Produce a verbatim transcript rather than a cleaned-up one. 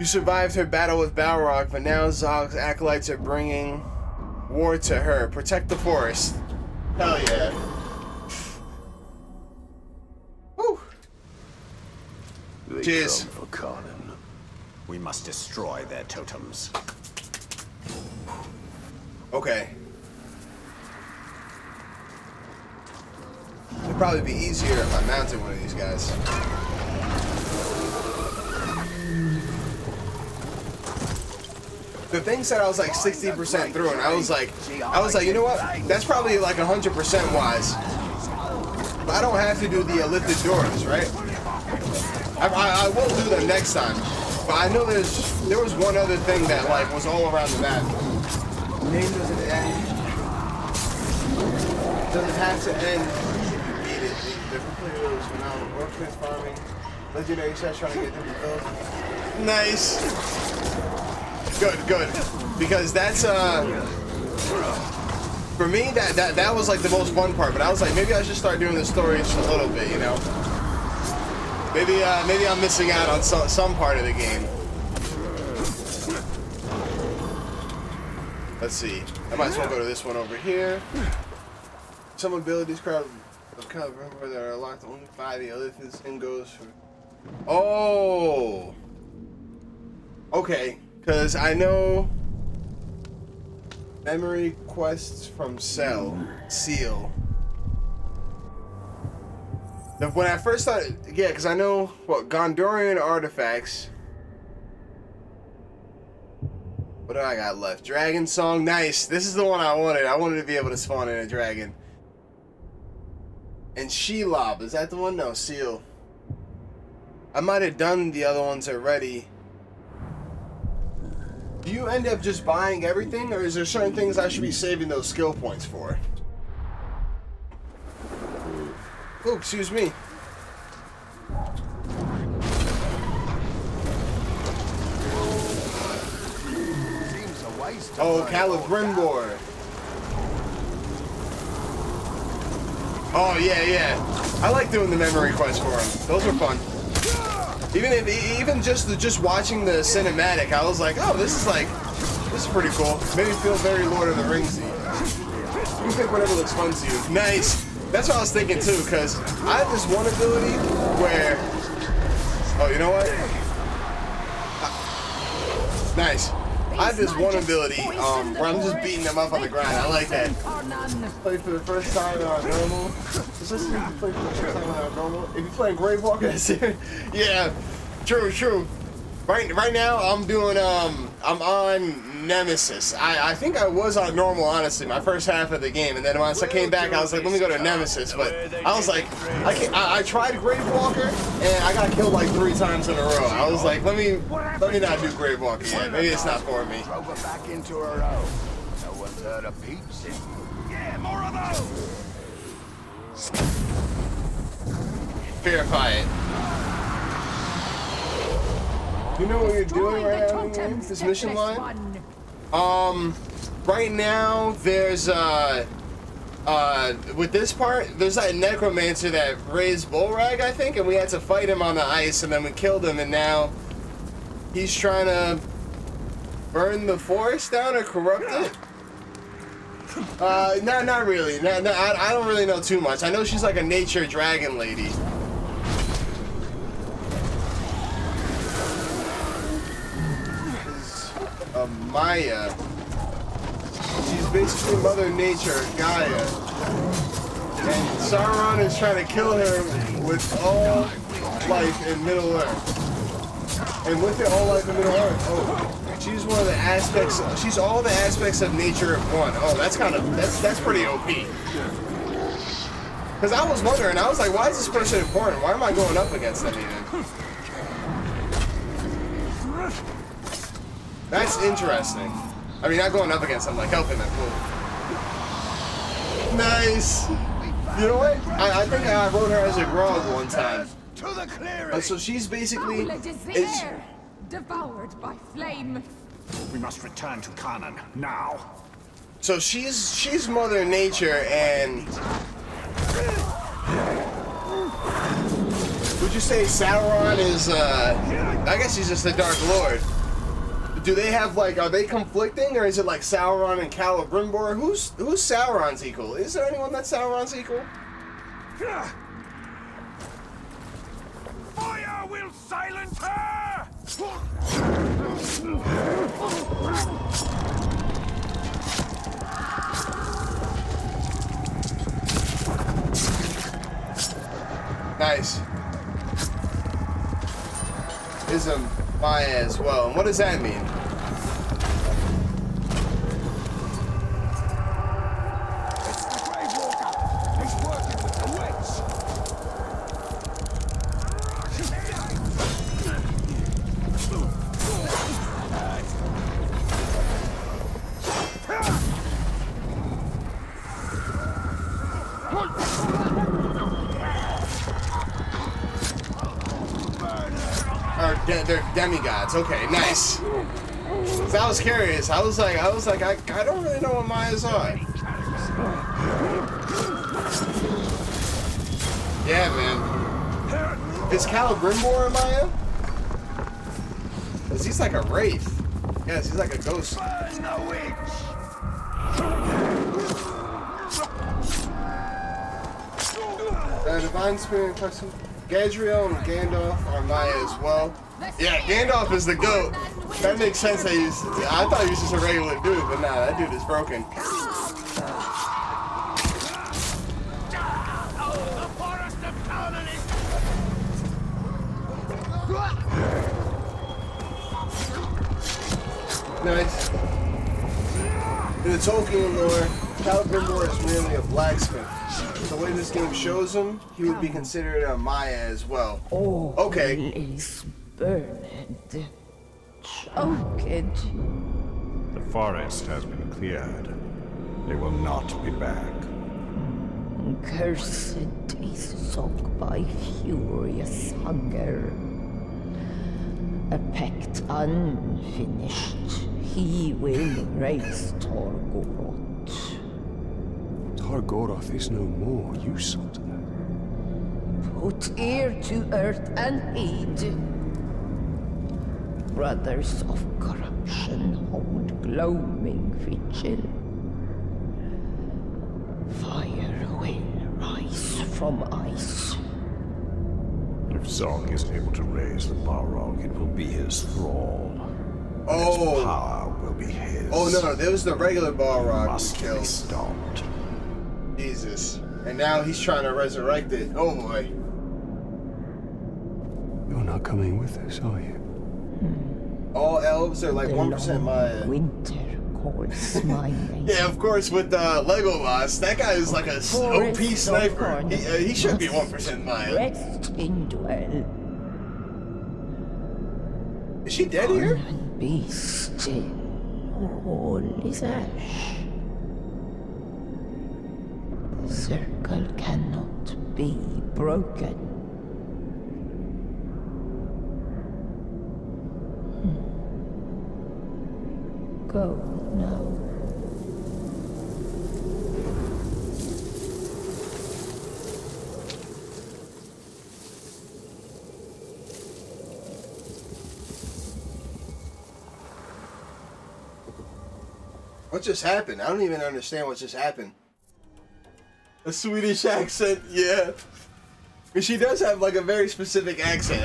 You survived her battle with Balrog, but now Zog's acolytes are bringing war to her. Protect the forest. Hell yeah. Woo. They Cheers. Come for Carnan. We must destroy their totems. Okay. It'd probably be easier if I mounted one of these guys. The things that I was like sixty percent through, and I was like, I was like, you know what? That's probably like one hundred percent wise. But I don't have to do the elliptic doors, right? I, I, I will do them next time. But I know there's there was one other thing that like was all around the map. Name doesn't end. Doesn't have to end. Beat it. The complete rules for now. Workplace farming. Legendary chest trying to get through the build. Nice. Good, good, because that's uh, for me that that that was like the most fun part. But I was like, maybe I should start doing the story just a little bit, you know. Maybe uh, maybe I'm missing out on some some part of the game. Let's see. I might as well go to this one over here. Some abilities crowd of cover where there are locked only five elephants and goes for. Oh. Okay. Because I know memory quests from Cell, Seal. When I first thought, yeah, because I know what Gondorian artifacts. What do I got left? Dragon song, nice. This is the one I wanted. I wanted to be able to spawn in a dragon. And Shelob, is that the one? No, Seal. I might have done the other ones already. Do you end up just buying everything, or is there certain things I should be saving those skill points for? Oh, excuse me. Seems a waste. Oh, Celebrimbor. Oh, yeah, yeah. I like doing the memory quests for them. Those are fun. Even if, even just the, just watching the cinematic, I was like, oh, this is like, this is pretty cool. Made me feel very Lord of the Ringsy. You pick whatever looks fun to you. Nice. That's what I was thinking too, because I have this one ability where, oh, you know what? I, nice. I have this one ability um, where I'm just beating them up on the ground. I like that. Play for the first time on normal. Just listen to play for the first time on normal. If you're playing Gravewalker, that's it. Yeah, true, true. Right, right now I'm doing um, I'm on Nemesis. I, I think I was on normal honestly my first half of the game, and then once I came back, I was like, let me go to Nemesis. But I was like, I can't, I, I tried Gravewalker and I got killed like three times in a row. I was like, let me let me not do Gravewalker yet. Maybe it's not for me. Back into her row. No one's heard a peep since. Yeah, more of those. Verify it. You know what you're doing right now? This mission line? Um, right now there's uh, uh, with this part, there's that necromancer that raised Balrog, I think, and we had to fight him on the ice, and then we killed him, and now he's trying to burn the forest down or corrupt it. Uh, no, not really. No, no, I, I don't really know too much. I know she's like a nature dragon lady. Uh, Maia. She's basically Mother Nature, Gaia. And Sauron is trying to kill her with all life in Middle-earth. And with it, all life in Middle-earth. Oh, she's one of the aspects. She's all the aspects of nature at one. Oh, that's kind of that's that's pretty O P. Because I was wondering, I was like, why is this person important? Why am I going up against them even? That's interesting. I mean, not going up against them, like helping them. Cool. Nice. You know what? I, I think I wrote her as a grog one time. Uh, so she's basically. It's, devoured by flame. We must return to Carnan now. So she's she's Mother Nature, and we would you say Sauron is, uh, I guess he's just the Dark Lord. Do they have, like, are they conflicting, or is it like Sauron and Celebrimbor? Who's, who's Sauron's equal? Is there anyone that's Sauron's equal? Fire will silence her! Nice. Is a Maia as well. And what does that mean? They're demigods. Okay, nice. So I was curious. I was like, I was like, I, I don't really know what Maias are. Yeah, man. Is Celebrimbor a Maia? Cause he's like a wraith. Yes, he's like a ghost. Burn the witch. The divine spirit person. Gadriel and Gandalf are Maia as well. Yeah, Gandalf is the GOAT. That makes sense that he's... I thought he was just a regular dude, but nah, that dude is broken. Nice. In the Tolkien lore, Celebrimbor is merely a blacksmith. The way this game shows him, he would be considered a Maia as well. Okay. Burned, choked. The forest has been cleared. They will not be back. Cursed, soaked by furious hunger. A pact unfinished. He will raise Tar-Goroth. Tar-Goroth is no more, you sultan. Put ear to earth and heed. Brothers of corruption hold gloaming vigil. Fire will rise from ice. If Zog is able to raise the Balrog, it will be his thrall. Oh! His power will be his. Oh no, no, there was the regular Balrog. Must be stopped. Jesus. And now he's trying to resurrect it. Oh boy. You're not coming with us, are you? All elves are like one percent Maia. Winter course, my yeah, of course, with uh, Legolas. That guy is like a O P sniper. He, uh, he should be one percent Maia. Rest in dwell. Is she dead here? Be still, or all is ash. The circle cannot be broken. Go now. What just happened? I don't even understand what just happened. A Swedish accent, yeah. She does have like a very specific accent.